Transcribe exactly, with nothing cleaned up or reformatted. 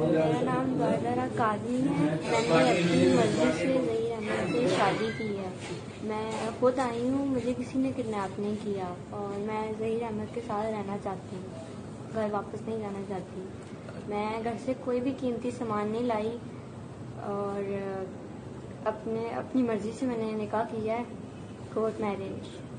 मेरा नाम जयर काजी है। मैंने अपनी मर्जी से जही अहमद से शादी की है। मैं खुद आई हूँ, मुझे किसी ने किडनैप नहीं किया और मैं जही अहमद के साथ रहना चाहती हूँ, घर वापस नहीं जाना चाहती। मैं घर से कोई भी कीमती सामान नहीं लाई और अपने अपनी मर्जी से मैंने निकाह किया है, कोर्ट मैरिज।